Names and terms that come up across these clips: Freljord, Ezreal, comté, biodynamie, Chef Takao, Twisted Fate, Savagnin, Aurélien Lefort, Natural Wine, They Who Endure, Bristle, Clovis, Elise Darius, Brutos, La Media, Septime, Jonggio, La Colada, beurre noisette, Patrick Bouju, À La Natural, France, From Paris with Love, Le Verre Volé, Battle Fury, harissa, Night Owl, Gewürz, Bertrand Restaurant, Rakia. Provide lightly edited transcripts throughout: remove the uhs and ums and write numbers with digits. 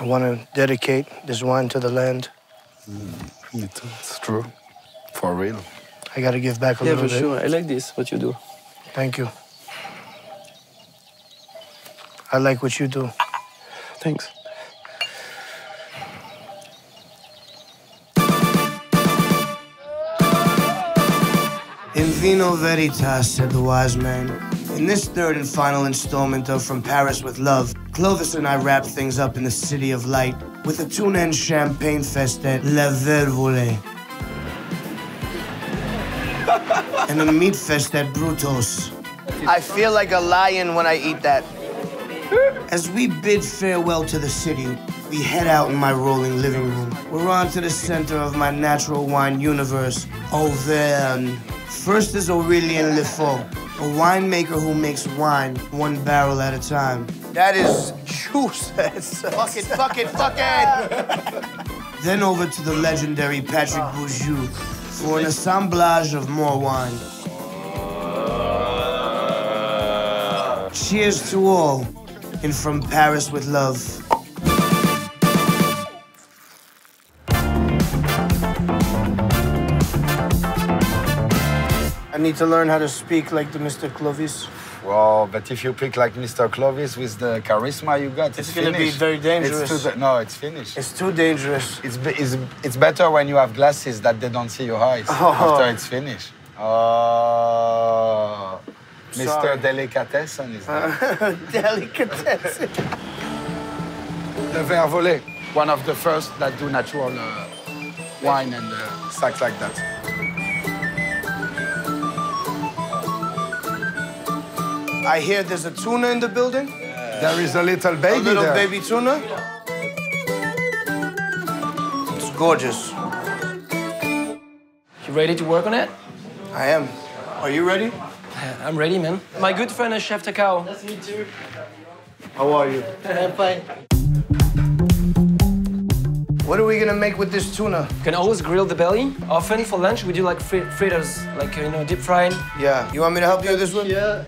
I want to dedicate this wine to the land. Me too. It's true. For real. I got to give back a little bit. Yeah, for sure. I like this, what you do. Thank you. I like what you do. Thanks. In vino veritas, said the wise man. In this third and final installment of From Paris with Love, Clovis and I wrap things up in the City of Light with a tune-in champagne fest at Le Verre Volé. And a meat fest at Brutos. I feel like a lion when I eat that. As we bid farewell to the city, we head out in my rolling living room. We're on to the center of my natural wine universe, Auvergne. First is Aurélien Lefort, a winemaker who makes wine one barrel at a time. That is juice. Fuck it, fuck it, fuck it! Then over to the legendary Patrick Bouju for an assemblage of more wine. Cheers to all. And From Paris with Love. I need to learn how to speak like the Mr. Clovis. Well, but if you pick like Mr. Clovis with the charisma you got, it's gonna be very dangerous. It's no, it's finished. It's too dangerous. It's better when you have glasses that they don't see your eyes after it's finished. Oh. Mr. Sorry. Delicatessen is there. Delicatessen. The Verre Volé, one of the first that do natural wine and sacks like that. I hear there's a tuna in the building. Yeah. There is a little baby there. Baby tuna. It's gorgeous. You ready to work on it? I am. Are you ready? I'm ready, man. My good friend is Chef Takao. Nice to meet you. How are you? I'm fine. What are we gonna make with this tuna? You can always grill the belly. Often for lunch we do like fritters, like you know, deep frying. Yeah. You want me to help you with this one? Yeah.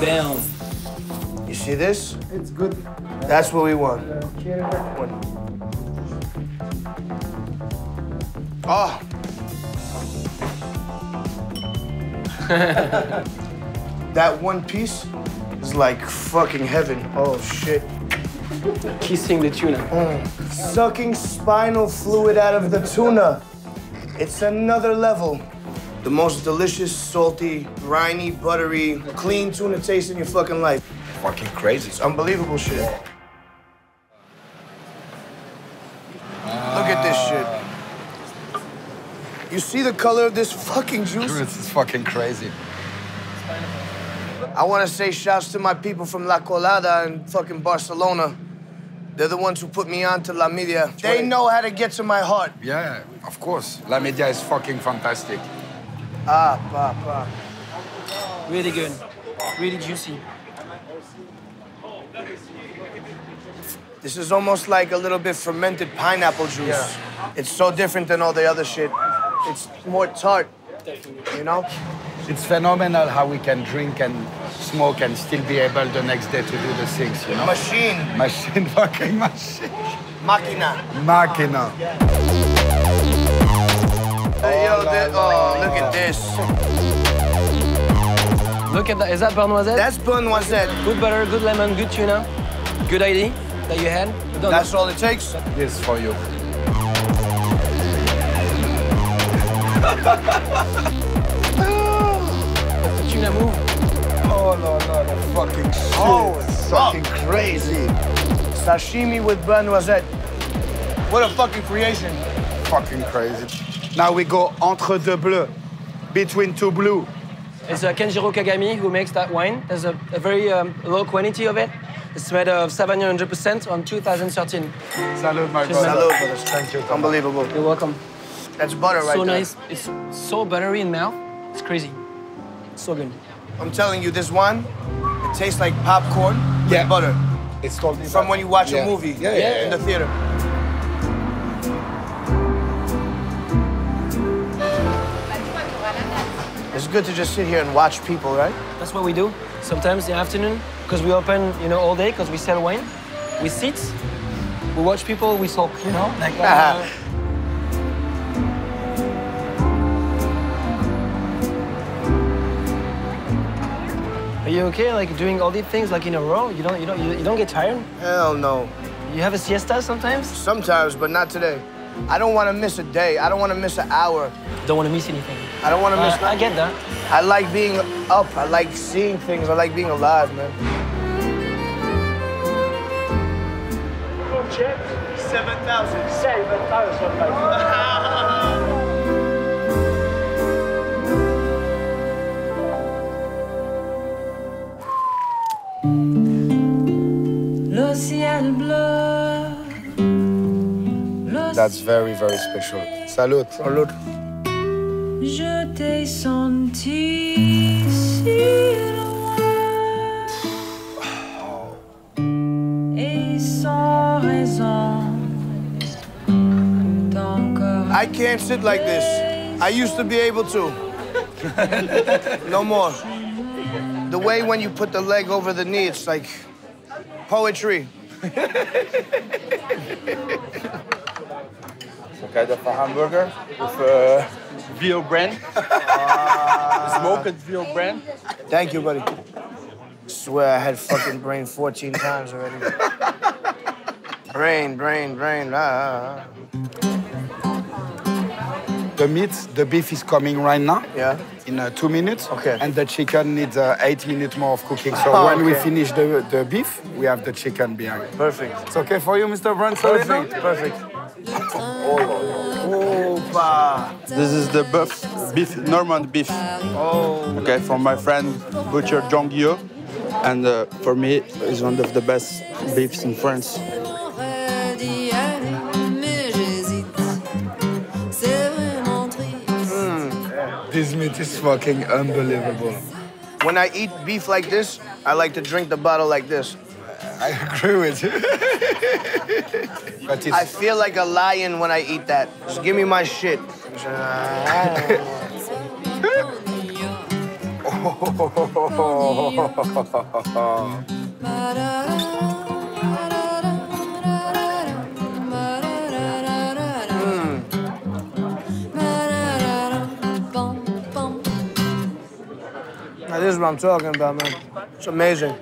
Bam. You see this? It's good. That's what we want. Oh! That one piece is like fucking heaven. Oh, shit. Kissing the tuna. Sucking spinal fluid out of the tuna. It's another level. The most delicious, salty, briny, buttery, clean tuna taste in your fucking life. Fucking crazy. It's unbelievable shit. Look at this shit. You see the color of this fucking juice? This is fucking crazy. I want to say shouts to my people from La Colada and fucking Barcelona. They're the ones who put me on to La Media. They know how to get to my heart. Yeah, of course. La Media is fucking fantastic. Ah, pa. Really good. Really juicy. This is almost like a little bit fermented pineapple juice. Yeah. It's so different than all the other shit. It's more tart, you know? It's phenomenal how we can drink and smoke and still be able the next day to do the things, you know? Machine. Machine, fucking machine. Machina. Hey, yo, look at this. Look at that, is that beurre noisette? That's beurre noisette. Good butter, good lemon, good tuna. Good idea that you had. That's all it takes? This for you. That's a tuna move. Oh no, the fucking shit. Oh, it's fucking crazy. Sashimi with beurre noisette. What a fucking creation. Fucking crazy. Now we go entre deux bleu, between two blue. It's Kenjiro Kagami who makes that wine. There's a very low quantity of it. It's made of Savagnin 100% on 2013. Salud, my brother. Salud, brothers. Thank you. Unbelievable. You're welcome. That's butter right there. So nice. It's so buttery in mouth. It's crazy. So good. I'm telling you, this wine, it tastes like popcorn with butter. It's totally from when you watch a movie in the theater. It's good to just sit here and watch people, right? That's what we do. Sometimes in the afternoon, because we open, you know, all day, because we sell wine. We sit, we watch people, we talk, you know? Like, Are you okay, like, doing all these things, like, in a row? You don't get tired? Hell no. You have a siesta sometimes? Sometimes, but not today. I don't want to miss a day. I don't want to miss an hour. Don't want to miss anything. I don't want to miss nothing. I get that. I like being up. I like seeing things. I like being alive, man. Check 7,000. 7,000. That's very, very special. Salud. Salud. Je t'ai senti si loin et sans raison. I can't sit like this. I used to be able to. No more. The way when you put the leg over the knee, it's like poetry. Some kind of a hamburger with veal brand. Smoked veal brand. Thank you, buddy. I swear I had fucking brain 14 times already. Brain. The meat, the beef is coming right now. Yeah. In 2 minutes. Okay. And the chicken needs 8 minutes more of cooking. So when we finish the beef, we have the chicken behind. Perfect. It's okay for you, Mr. Branson? Perfect. Oh. This is the beef, Normand beef. Oh. Okay, from my friend, butcher Jonggio. And for me, it's one of the best beefs in France. This meat is fucking unbelievable. When I eat beef like this, I like to drink the bottle like this. I agree with you. But I feel like a lion when I eat that. Just give me my shit. Now, this is what I'm talking about, man. It's amazing.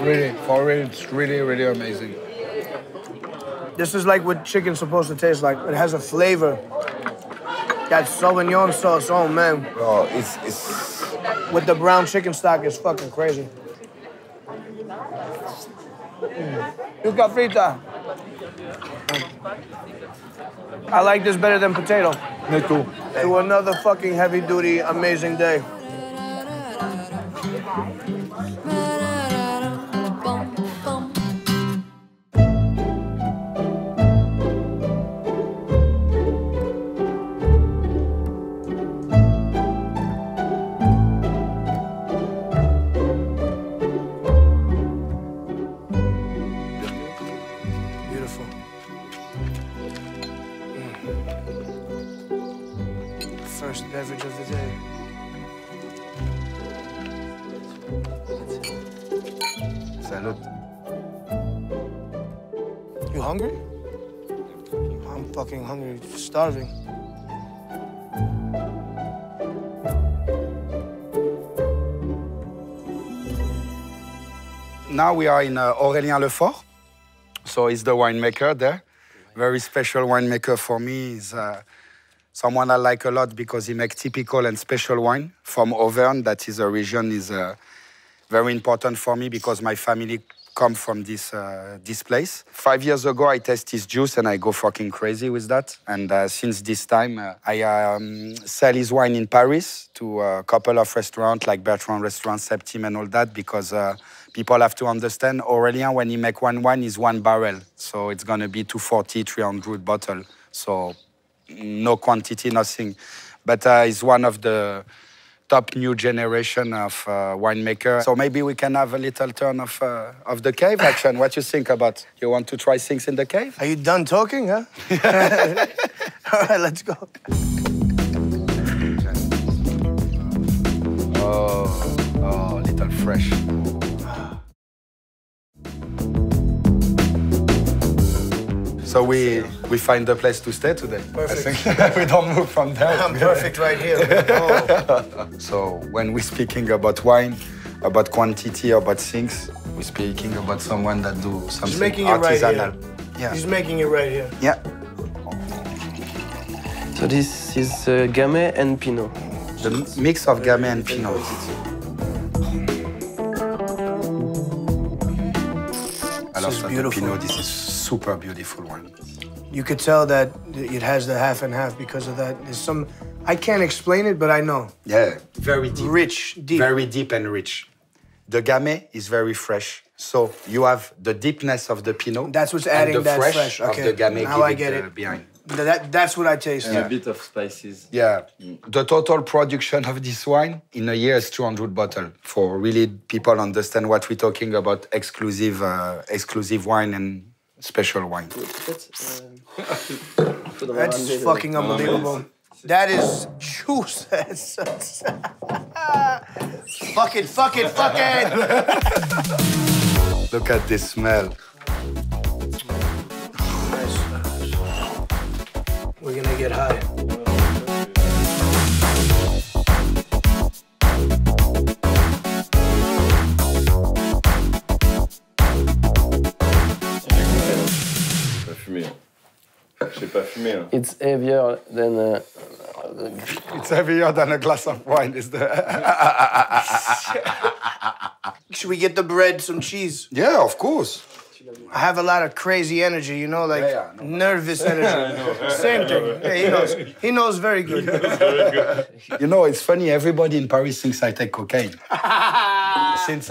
Really, for real, it's really, really amazing. This is like what chicken's supposed to taste like. It has a flavor. That Sauvignon sauce, oh man. Oh, it's... With the brown chicken stock, it's fucking crazy. Yuca frita. I like this better than potato. Me too. To another fucking heavy-duty, amazing day. Hungry, starving. Now we are in Aurélien Lefort, so he's the winemaker there. Very special winemaker for me. He's someone I like a lot because he makes typical and special wine from Auvergne. That is a region is very important for me because my family come from this place. 5 years ago, I taste his juice and I go fucking crazy with that. And since this time, I sell his wine in Paris to a couple of restaurants like Bertrand Restaurant, Septime and all that, because people have to understand Aurélien, when he make one wine, is one barrel. So it's gonna be 240, 300 bottle. So no quantity, nothing. But he's one of the top new generation of winemaker. So maybe we can have a little turn of the cave action. What you think about? You want to try things in the cave? Are you done talking, huh? All right, let's go. fresh. So we find the place to stay today. Perfect. I think we don't move from there. I'm perfect right here. Oh. So when we're speaking about wine, about quantity, about things, we're speaking about someone that do something He's making artisanal. It right here. Yeah. He's making it right here. Yeah. So this is Gamay and Pinot. The mix of Gamay and Pinot. I love the Pinot. This is super beautiful one. You could tell that it has the half and half because of that. There's some, I can't explain it, but I know. Yeah, very deep. Rich, deep. Very deep and rich. The Gamay is very fresh. So you have the deepness of the Pinot. That's what's adding and the that fresh. Of okay. the Gamay now I get it. Behind. That's what I taste. Yeah. And a bit of spices. Yeah. The total production of this wine in a year is 200 bottles. For really people understand what we're talking about, exclusive, exclusive wine and special wine. That's fucking unbelievable. That is juice. Fuck it, fuck it, fuck it! Look at this smell. We're gonna get high. It's heavier than a... It's heavier than a glass of wine. Is the? Should we get the bread, some cheese? Yeah, of course. I have a lot of crazy energy, you know, like nervous energy. Same thing. Yeah, he knows. He knows very good. You know, it's funny. Everybody in Paris thinks I take cocaine. Since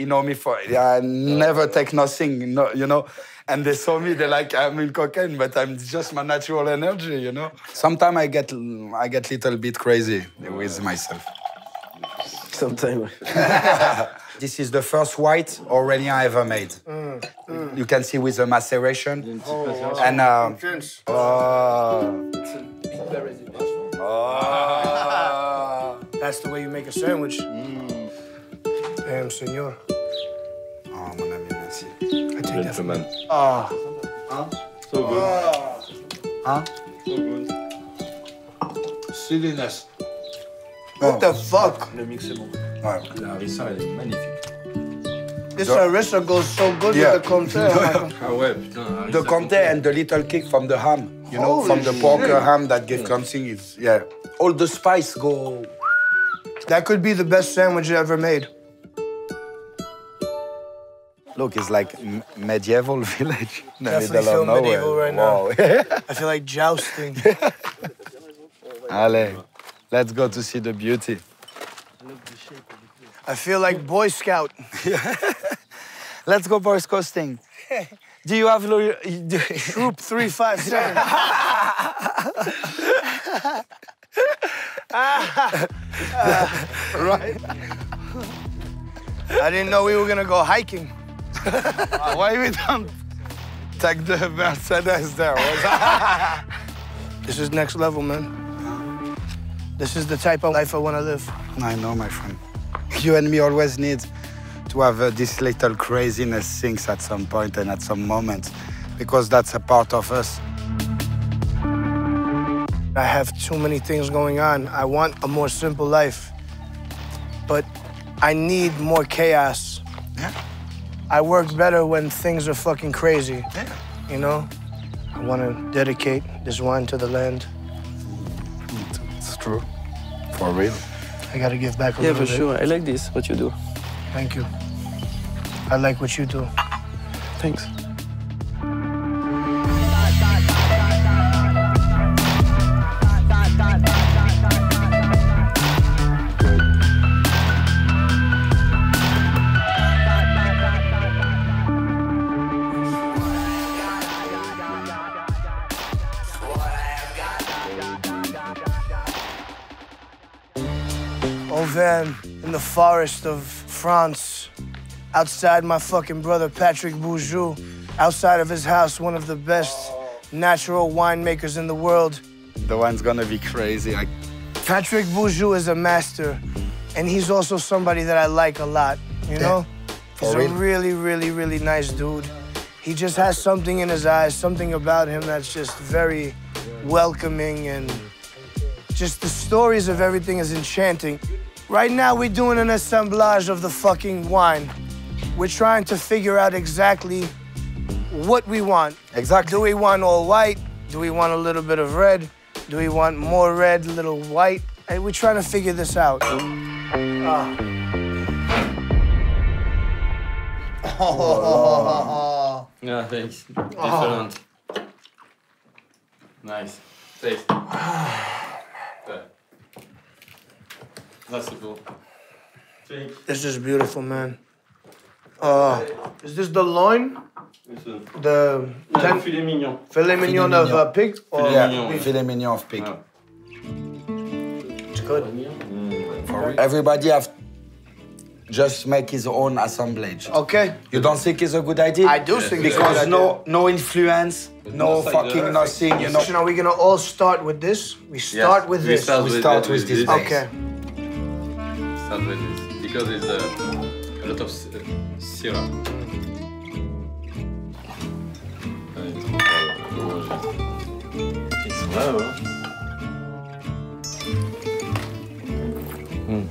you know me for, I never take nothing. No, you know, and they saw me. They're like, I'm in cocaine, but I'm just my natural energy. You know. Sometimes I get little bit crazy with myself. Sometimes. This is the first white Aurélien ever made. You can see with the maceration. That's the way you make a sandwich. Damn, senor. Oh, mon ami, merci. I take that. So good. So good. Silliness. What the fuck? Le mix est bon. The harissa is magnifique. This harissa goes so good with the comté. The comté and the little kick from the ham, you know, from the pork ham that gives something. Is, yeah, all the spice go. That could be the best sandwich ever made. Look, it's like medieval village. Definitely feel medieval right now. I feel like jousting. Allez, let's go to see the beauty. I feel like Boy Scout. Let's go Boy Scouting. Do you have Troop 357? Right. I didn't know we were gonna go hiking. Why we don't take the Mercedes there? This is next level, man. This is the type of life I want to live. I know, my friend. You and me always need to have this little craziness things at some point and at some moment, because that's a part of us. I have too many things going on. I want a more simple life, but I need more chaos. Yeah. I work better when things are fucking crazy, you know? I want to dedicate this wine to the land. It's true, for real. I gotta give back a little bit. Yeah, for sure. I like this, what you do. Thank you. I like what you do. Thanks. Auvergne, in the forest of France, outside my fucking brother Patrick Bouju, outside of his house, one of the best natural winemakers in the world. The wine's gonna be crazy. Patrick Bouju is a master. And he's also somebody that I like a lot, you know? He's a really, really, really nice dude. He just has something in his eyes, something about him that's just very welcoming, and just the stories of everything is enchanting. Right now, we're doing an assemblage of the fucking wine. We're trying to figure out exactly what we want. Exactly. Do we want all white? Do we want a little bit of red? Do we want more red, little white? And we're trying to figure this out. Oh. Yeah, thanks. Excellent. Oh. Nice. Taste. That's cool. Thanks. This is beautiful, man. Is this the loin? The filet mignon. Filet mignon of pig? Yeah, filet mignon of pig. It's good. Mm. Everybody have just make his own assemblage. Okay. You don't think it's a good idea? I do think it's a good idea. Because no influence, no fucking nothing, you know. So now we're going to all start with this. We start with this. We start with this. Okay. Start with this. Because it's a lot of syrup. It's low. Mm.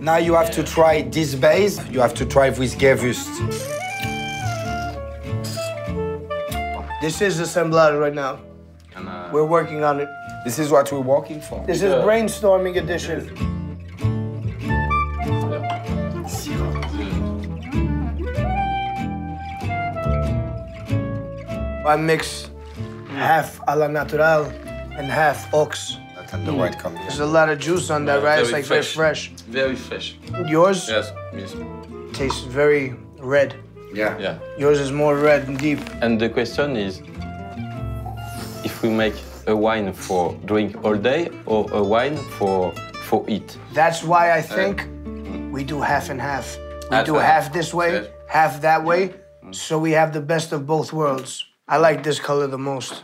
Now you have to try this base. You have to try with Gewürz. This is assemblage right now. And, we're working on it. This is what we're working for. This is brainstorming edition. I mix half a la natural and half ox. And the white comes. There's a lot of juice on that, right? It's like very fresh. Very fresh. Yours? Yes. Yes. Tastes very red. Yeah. Yeah. Yours is more red and deep. And the question is, if we make a wine for drink all day or a wine for eat. That's why I think we do half and half. We do half this way, half that way, so we have the best of both worlds. I like this color the most.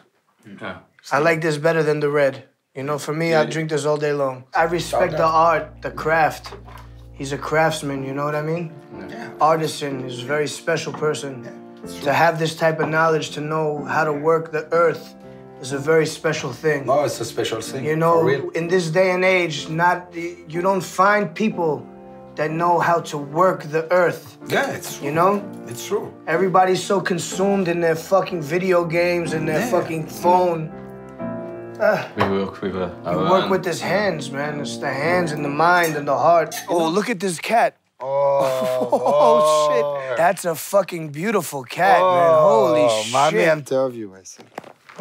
Yeah. I like this better than the red. You know, for me, I drink this all day long. I respect the art, the craft. He's a craftsman, you know what I mean? Yeah. Artisan is a very special person. Yeah. To have this type of knowledge, to know how to work the earth, is a very special thing. No, it's a special thing. You know, in this day and age, you don't find people that know how to work the earth. Yeah, it's true. You know? It's true. Everybody's so consumed in their fucking video games and their fucking phone. We work with You work with his hands, man. It's the hands and the mind and the heart. Oh, look at this cat. Oh, shit. That's a fucking beautiful cat, man. Holy shit. Mommy, I'm telling you, I said.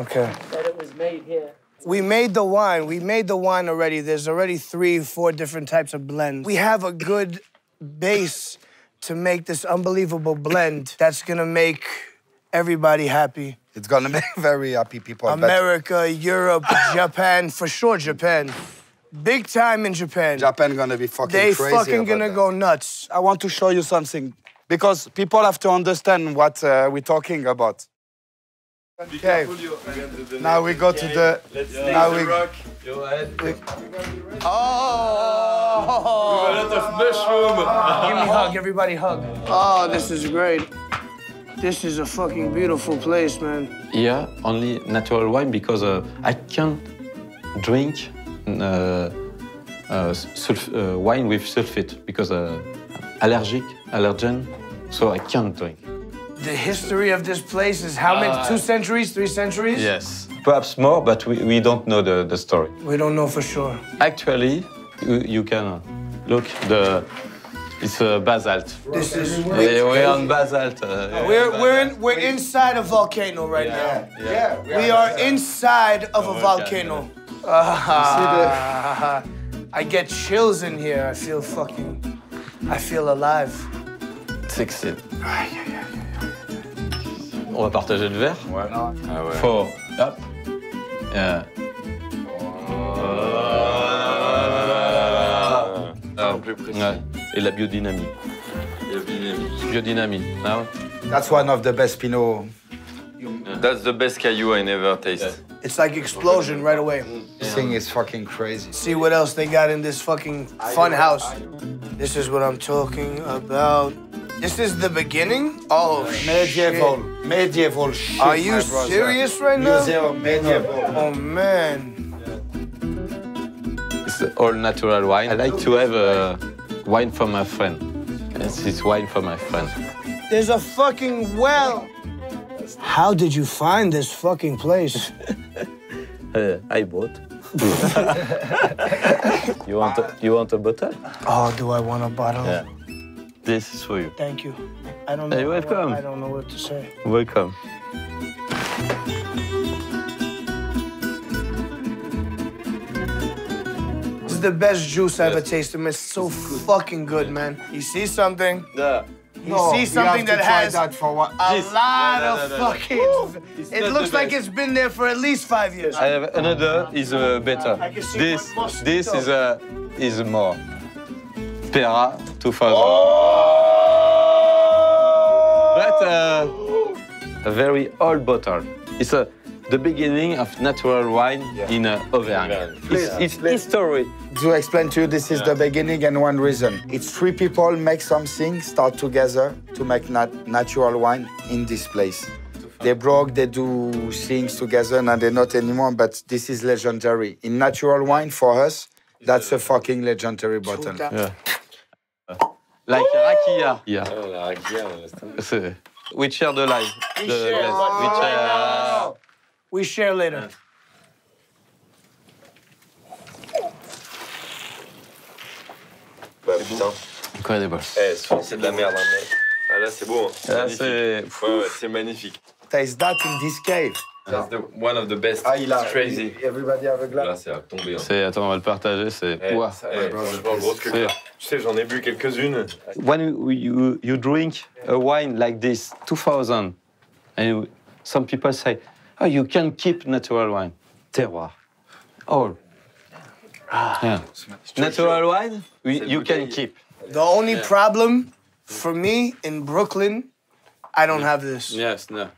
Okay. That it was made here. We made the wine. We made the wine already. There's already 3 or 4 different types of blends. We have a good base to make this unbelievable blend that's gonna make everybody happy. It's gonna make very happy people. America, Europe, Japan, for sure Japan. Big time in Japan. Japan gonna be fucking crazy. They fucking gonna go nuts. I want to show you something because people have to understand what we're talking about. Okay. Now we go to the. Let's rock. Your head. Oh! We got a lot of mushroom. Give me a hug, everybody hug. Oh, this is great. This is a fucking beautiful place, man. Yeah, only natural wine because I can't drink wine with sulfate because allergen, so I can't drink. The history of this place is how many? 2 centuries, 3 centuries? Yes. Perhaps more, but we don't know the story. We don't know for sure. Actually, you can look, it's basalt. This is we're on basalt. We're inside a volcano right now. Yeah. We are inside of a volcano. I get chills in here. I feel alive. 16. On va partager le verre. Ouais. Ah ouais. Four. Hop. Plus précis. Et la biodynamie. Biodynamie. Now. That's one of the best Pinot. That's the best Caillou I never tasted. It's like explosion right away. It's thing is fucking crazy. See what else they got in this fucking fun house. This is what I'm talking about. This is the beginning? Oh, medieval. Shit. Medieval shit. Are you serious right now? Medieval. Oh, man. It's all natural wine. I like to have wine from my friend. This is wine from my friend. There's a fucking well. How did you find this fucking place? I bought. You want a bottle? Oh, do I want a bottle? Yeah. This is for you. Thank you. I don't know. Hey, welcome. I don't know what to say. Welcome. This is the best juice I ever tasted. It's so fucking good, man. You see something? Yeah. You see something that has a lot of fucking... It looks like it's been there for at least 5 years. I have another is better. This is more. Pera 2000. Oh! But a very old bottle. It's the beginning of natural wine in Auvergne. It's history. To explain to you, this is the beginning and one reason. It's three people make something, start together to make natural wine in this place. They broke, they do things together, and they're not anymore, but this is legendary. In natural wine, for us, that's a fucking legendary bottle. Yeah. Like Rakia. Yeah. Oh, la Rakia. We share the life. We share later. Bah putain. Incredible. Eh, c'est de la merde, hein, mec. Ah là, c'est beau, hein. Là, c'est... Ouais, c'est magnifique. Taste that in this cave. That's the, one of the best. Ah, il a... It's crazy. Everybody have a glass. Là, c'est à tomber, hein. Attends, on va le partager, c'est... Ouah. Franchement, grosse que... Tu sais, j'en ai bu quelques-unes. When you drink a wine like this, 2000, and some people say, oh, you can keep natural wine. Terroir. All. Ah. Yeah. Natural wine, you can keep. The only problem for me in Brooklyn, I don't have this. Yes, no.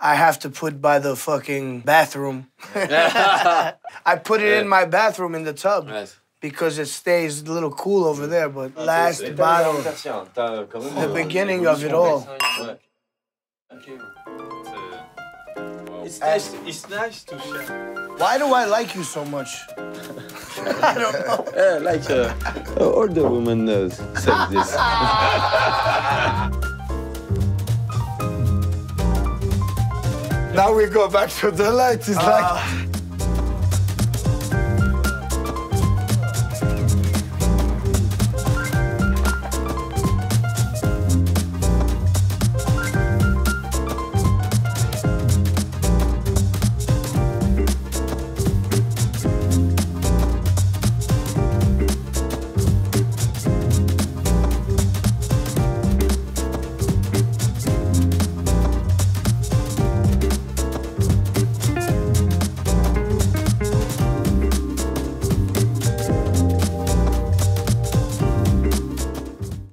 I have to put by the fucking bathroom. I put it in my bathroom in the tub. Yes. Because it stays a little cool over there, but last bottle, the beginning of it all. It's nice to share. Why do I like you so much? I don't know. Yeah, like all the women knows. Said this. Now we go back to the light. It's like